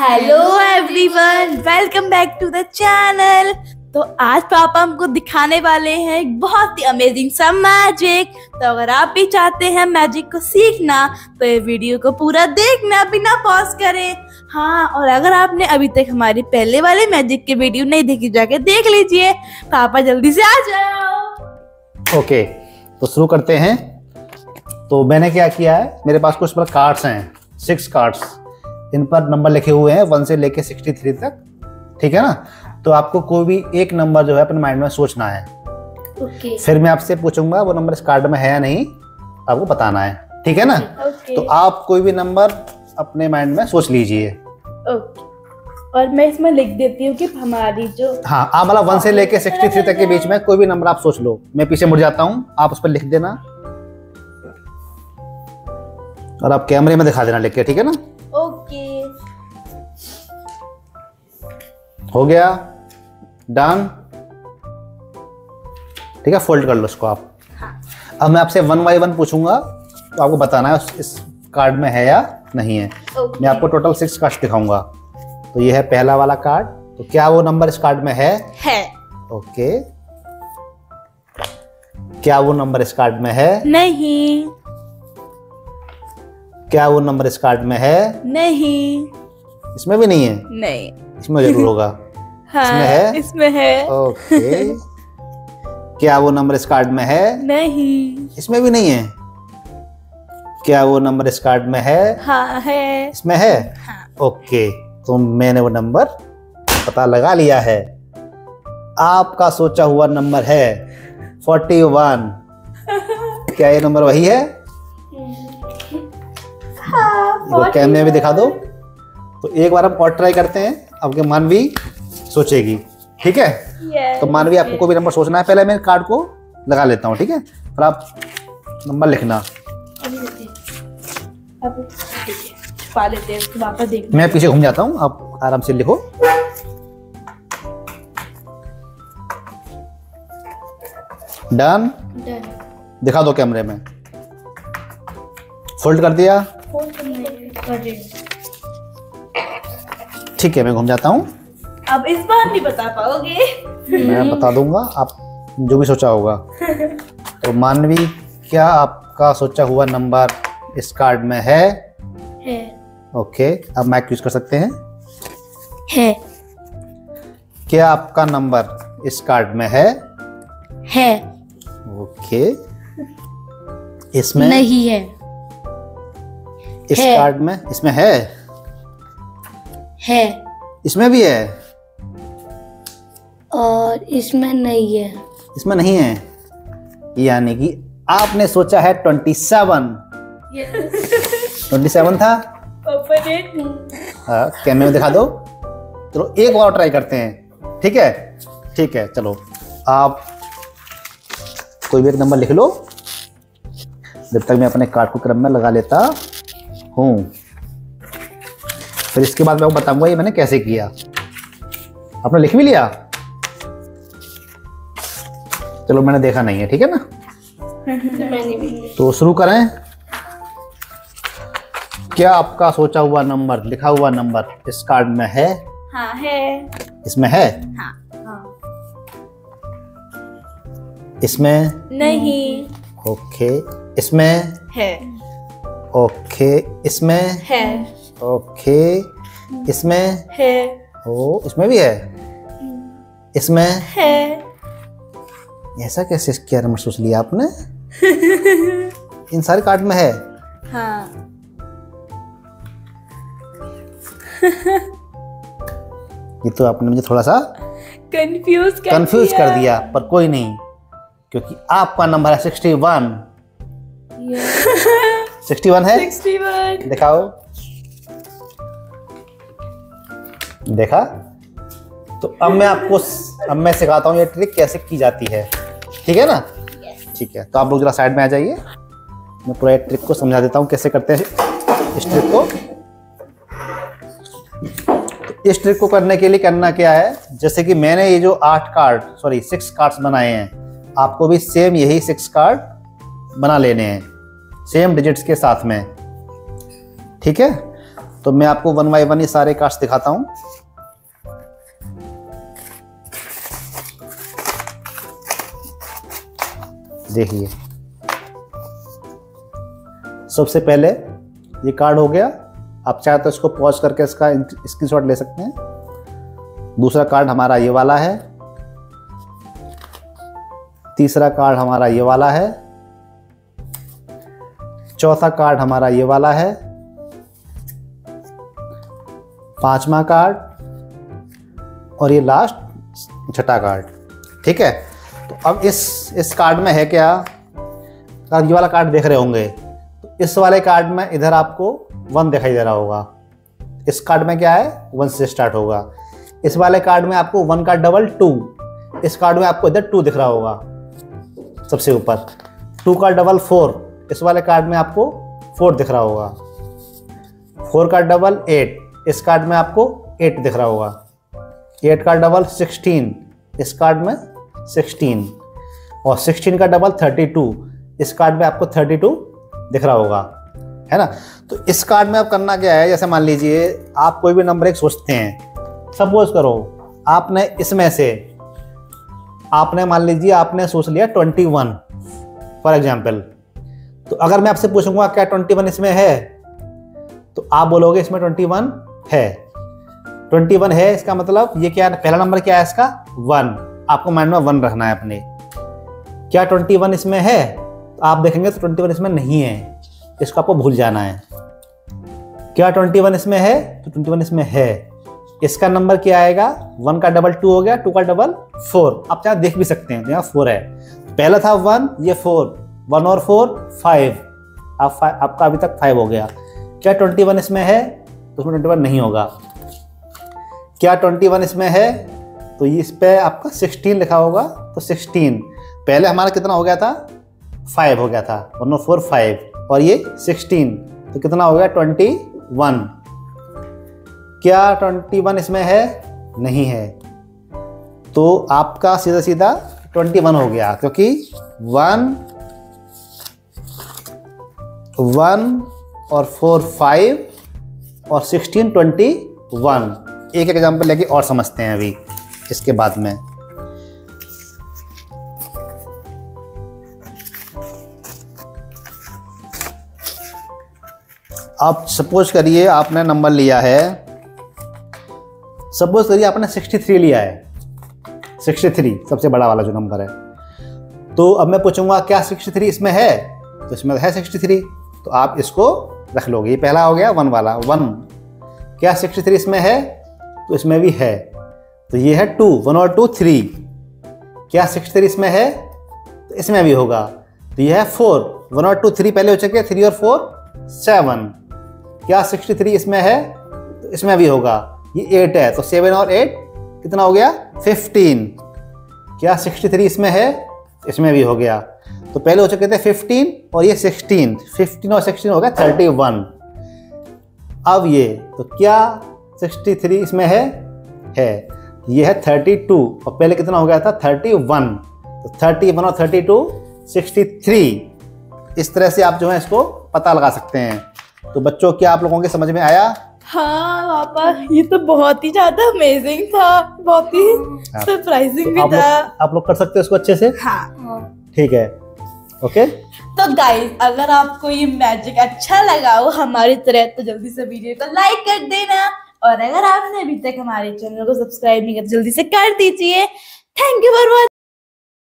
Hello everyone, welcome back to the channel. तो आज पापा हमको दिखाने वाले हैं एक बहुत ही अमेजिंग सा मैजिक। तो अगर आप भी चाहते हैं मैजिक को सीखना तो ये वीडियो को पूरा देखना बिना पॉज करें। हाँ, और अगर आपने अभी तक हमारी पहले वाले मैजिक की वीडियो नहीं देखी, जाके देख लीजिए। पापा जल्दी से आ जाओ। ओके, तो शुरू करते हैं। तो मैंने क्या किया है, मेरे पास कुछ कार्ड्स हैं, 6 कार्ड्स। इन पर नंबर लिखे हुए हैं 1 से लेके 63 तक, ठीक है ना। तो आपको कोई भी एक नंबर जो है अपने माइंड में सोचना है। okay. फिर मैं आपसे पूछूंगा वो नंबर इस कार्ड में है या नहीं, आपको बताना है, ठीक है ना। okay. तो आप कोई भी नंबर अपने माइंड में सोच लीजिए। okay. और मैं इसमें लिख देती हूँ कि हमारी जो आप वाला 1 से लेके 63 तक के बीच में कोई भी नंबर आप सोच लो। मैं पीछे मुड़ जाता हूँ, आप उस पर लिख देना और आप कैमरे में दिखा देना लिख के, ठीक है ना। ओके, हो गया, डन। ठीक है, फोल्ड कर लो इसको आप। हाँ। अब मैं आपसे 1 by 1 पूछूंगा, तो आपको बताना है इस कार्ड में है या नहीं है। okay. मैं आपको टोटल 6 कार्ड दिखाऊंगा। तो ये है पहला वाला कार्ड। तो क्या वो नंबर इस कार्ड में है? है। ओके, क्या वो नंबर इस कार्ड में है? नहीं। क्या वो नंबर इस कार्ड में है? नहीं। इसमें भी नहीं है? नहीं। इसमें जरूर होगा। हाँ, इसमें है? इसमें है। ओके। क्या वो नंबर इस कार्ड में है? नहीं। इसमें भी नहीं है। क्या वो नंबर इस कार्ड में है? हाँ, है। इसमें है? हाँ। ओके, तो मैंने वो नंबर पता लगा लिया है। आपका सोचा हुआ नंबर है 41। क्या ये नंबर वही है? हाँ, कैमरे में दिखा दो। तो एक बार हम और ट्राई करते हैं, आपके मानवी सोचेगी, ठीक है। तो मानवी आपको कोई भी नंबर सोचना है, पहले मैं कार्ड को लगा लेता हूँ, ठीक है, और आप नंबर लिखना। मैं पीछे घूम जाता हूँ, आप आराम से लिखो। डन, दिखा दो कैमरे में। फोल्ड कर दिया, ठीक है। मैं घूम जाता हूँ, अब इस बार नहीं बता पाओगे। मैं बता दूंगा, आप जो भी सोचा होगा। तो मानवी, क्या आपका सोचा हुआ नंबर इस कार्ड में है? है। ओके, अब माइक यूज कर सकते हैं। है। क्या आपका नंबर इस कार्ड में है? है। ओके, इसमें नहीं है। इस कार्ड में, इसमें है? है। इसमें भी है और इसमें नहीं है। इसमें नहीं है, यानी कि आपने सोचा है 27। 27 था। कैमरे में दिखा दो। चलो तो एक बार ट्राई करते हैं, ठीक है, ठीक है। चलो आप कोई भी एक नंबर लिख लो, जब तक मैं अपने कार्ड को क्रम में लगा लेता हूं। फिर इसके बाद मैं आपको बताऊंगा ये मैंने कैसे किया। आपने लिख भी लिया? चलो, मैंने देखा नहीं है, ठीक है ना। तो शुरू करें। क्या आपका सोचा हुआ नंबर, लिखा हुआ नंबर इस कार्ड में है? हाँ, है। इसमें है? हाँ, हाँ। इसमें नहीं। ओके, इसमें है। ओके, इसमें है। ओके, इसमें है। ओ, इसमें भी है। इसमें है। ऐसा कैसे क्या नंबर सोच लिया आपने? इन सारे कार्ड में है। हाँ। ये तो आपने मुझे थोड़ा सा कंफ्यूज कर दिया, पर कोई नहीं, क्योंकि आपका नंबर है 61। 61 है? 61। दिखाओ, देखा। तो अब मैं आपको सिखाता हूँ ये ट्रिक कैसे की जाती है, ठीक है ना। ठीक है, तो आप लोग जरा साइड में आ जाइए, मैं पूरा ये ट्रिक को समझा देता हूँ कैसे करते हैं इस ट्रिक को। तो इस ट्रिक को करने के लिए करना क्या है, जैसे कि मैंने ये जो 6 कार्ड्स बनाए हैं, आपको भी सेम यही 6 कार्ड बना लेने हैं, सेम डिजिट्स के साथ में, ठीक है। तो मैं आपको 1 by 1 ये सारे कार्ड्स दिखाता हूं। देखिए सबसे पहले ये कार्ड हो गया, आप चाहे तो इसको पॉज करके इसका स्क्रीनशॉट ले सकते हैं। दूसरा कार्ड हमारा ये वाला है, तीसरा कार्ड हमारा ये वाला है, चौथा कार्ड हमारा ये वाला है, पांचवा कार्ड और ये लास्ट छठा कार्ड। ठीक है, तो अब इस कार्ड में है क्या, ये वाला कार्ड देख रहे होंगे, तो इस वाले कार्ड में इधर आपको 1 दिखाई दे रहा होगा। इस कार्ड में क्या है, 1 से स्टार्ट होगा। इस वाले कार्ड में आपको 1 का डबल 2, इस कार्ड में आपको इधर 2 दिख रहा होगा सबसे ऊपर। 2 का डबल 4, इस वाले कार्ड में आपको 4 दिख रहा होगा। 4 का डबल 8, इस कार्ड में आपको 8 दिख रहा होगा। 8 का डबल 16, इस कार्ड में 16, और 16 का डबल 32, इस कार्ड में आपको 32 दिख रहा होगा, है ना। तो इस कार्ड में आप करना क्या है, जैसे मान लीजिए आप कोई भी नंबर एक सोचते हैं, सपोज करो आपने इसमें से आपने मान लीजिए आपने सोच लिया 21 फॉर एग्जाम्पल। तो अगर मैं आपसे पूछूंगा क्या 21 इसमें है, तो आप बोलोगे इसमें 21 है। 21 है, इसका मतलब ये क्या, पहला नंबर क्या है इसका, 1। आपको माइंड में 1 रखना है अपने। क्या 21 इसमें है, आप देखेंगे तो 21 इसमें नहीं है, इसको आपको भूल जाना है। क्या 21 इसमें है, तो 21 इसमें है। इसका नंबर क्या आएगा, 1 का डबल 2 हो गया, 2 का डबल 4। आप यहाँ देख भी सकते हैं, यहाँ 4 है, पहला था 1, ये 4, 1 और 4 5, आपका अभी तक 5 हो गया। क्या 21 इसमें है, तो उसमें 21 नहीं होगा। क्या 21 इसमें है, तो ये इस पर आपका 16 लिखा होगा। तो 16 पहले हमारा कितना हो गया था, 5 हो गया था, 1 और 4 5, और ये 16, तो कितना हो गया, 21। क्या 21 इसमें है, नहीं है, तो आपका सीधा सीधा 21 हो गया, क्योंकि 1 और 4 5 और 16 21। एक एग्जाम्पल लेके और समझते हैं अभी इसके बाद में। आप सपोज करिए आपने नंबर लिया है, सपोज करिए आपने 63 लिया है, 63 सबसे बड़ा वाला जो नंबर है। तो अब मैं पूछूंगा क्या 63 इसमें है, तो इसमें है 63, तो आप इसको रख लोगे। ये पहला हो गया 1 वाला, 1। क्या 63 इसमें है, तो इसमें भी है, तो ये है 2, 1 और 2 3। क्या 63 इसमें है, तो इसमें भी होगा, तो ये है 4, 1 और 2 3 पहले हो चुके, 3 और 4 7। क्या 63 इसमें है, तो इसमें भी होगा, ये 8 है, तो 7 और 8 कितना हो गया, 15। क्या 63 इसमें है, तो इसमें भी हो गया, तो पहले हो चुके थे 15 और ये 16, 15 और 16 हो गया 31। अब ये, तो क्या 63 इसमें है, ये है 32 और पहले कितना हो गया था, 31, तो 31 और 32 63। इस तरह से आप जो है इसको पता लगा सकते हैं। तो बच्चों क्या आप लोगों के समझ में आया? हाँ पापा, ये तो बहुत ही ज्यादा अमेजिंग था, बहुत ही सरप्राइजिंग भी था। आप लोग कर सकते हो इसको अच्छे से? हाँ ठीक है, ओके। तो गाइज अगर आपको ये मैजिक अच्छा लगा हो हमारी तरह, तो जल्दी से वीडियो को लाइक कर देना, और अगर आपने अभी तक हमारे चैनल को सब्सक्राइब नहीं किया तो जल्दी से कर दीजिए।